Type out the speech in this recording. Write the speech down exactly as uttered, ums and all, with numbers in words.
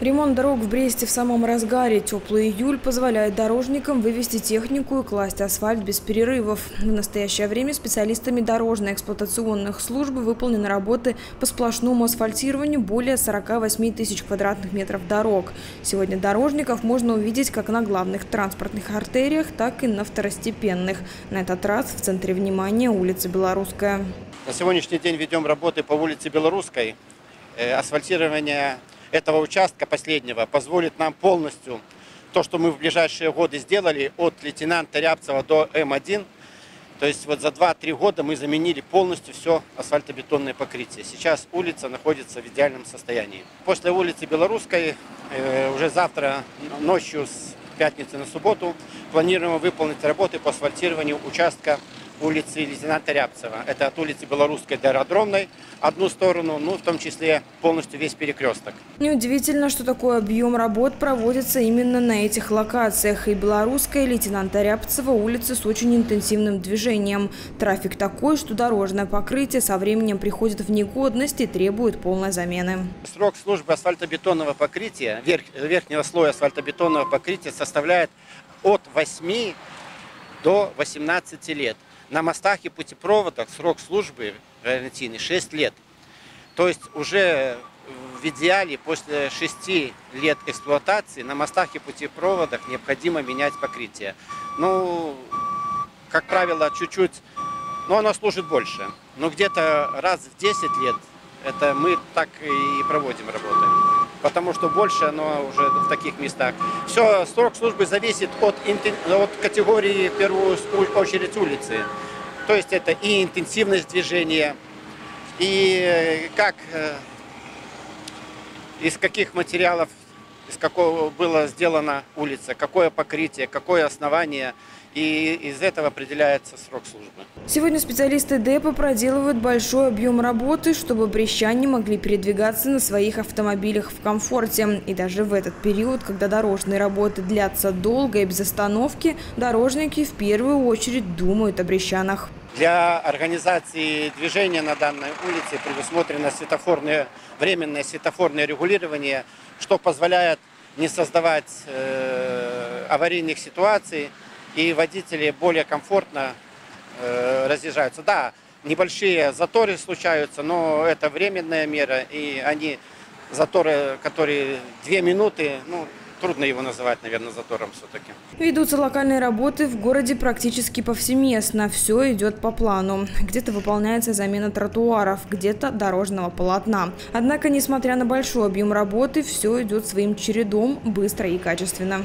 Ремонт дорог в Бресте в самом разгаре. Теплый июль позволяет дорожникам вывести технику и класть асфальт без перерывов. В настоящее время специалистами дорожно-эксплуатационных служб выполнены работы по сплошному асфальтированию более сорока восьми тысяч квадратных метров дорог. Сегодня дорожников можно увидеть как на главных транспортных артериях, так и на второстепенных. На этот раз в центре внимания улица Белорусская. На сегодняшний день ведем работы по улице Белорусской. Асфальтирование этого участка последнего позволит нам полностью то, что мы в ближайшие годы сделали от лейтенанта Рябцева до М один. То есть вот за два-три года мы заменили полностью все асфальтобетонное покрытие. Сейчас улица находится в идеальном состоянии. После улицы Белорусской уже завтра ночью с пятницы на субботу планируем выполнить работы по асфальтированию участка улицы лейтенанта Рябцева. Это от улицы Белорусской до Аэродромной одну сторону, ну в том числе полностью весь перекресток. Неудивительно, что такой объем работ проводится именно на этих локациях. И Белорусская, и лейтенанта Рябцева — улицы с очень интенсивным движением. Трафик такой, что дорожное покрытие со временем приходит в негодность и требует полной замены. Срок службы асфальтобетонного покрытия, верх, верхнего слоя асфальтобетонного покрытия составляет от восьми до восемнадцати лет. На мостах и путепроводах срок службы гарантийный шесть лет. То есть уже в идеале после шести лет эксплуатации на мостах и путепроводах необходимо менять покрытие. Ну, как правило, чуть-чуть, но оно служит больше. Но где-то раз в десять лет это мы так и проводим работы. Потому что больше оно уже в таких местах. Все, срок службы зависит от, от категории, в первую очередь, улицы. То есть это и интенсивность движения, и как, из каких материалов, из какого была сделана улица, какое покрытие, какое основание. И из этого определяется срок службы. Сегодня специалисты ДЭПа проделывают большой объем работы, чтобы брестчане могли передвигаться на своих автомобилях в комфорте. И даже в этот период, когда дорожные работы длятся долго и без остановки, дорожники в первую очередь думают о брестчанах. Для организации движения на данной улице предусмотрено светофорное, временное светофорное регулирование, что позволяет не создавать э, аварийных ситуаций, и водители более комфортно э, разъезжаются. Да, небольшие заторы случаются, но это временная мера, и они, заторы, которые две минуты, ну, трудно его называть, наверное, затором все-таки. Ведутся локальные работы в городе практически повсеместно. Все идет по плану. Где-то выполняется замена тротуаров, где-то дорожного полотна. Однако, несмотря на большой объем работы, все идет своим чередом, быстро и качественно.